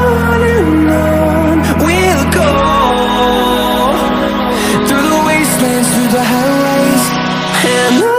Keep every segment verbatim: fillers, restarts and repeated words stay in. on and on we'll go, through the wastelands, through the highways. And on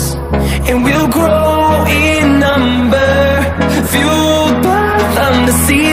and we'll grow in number, fueled by the sea.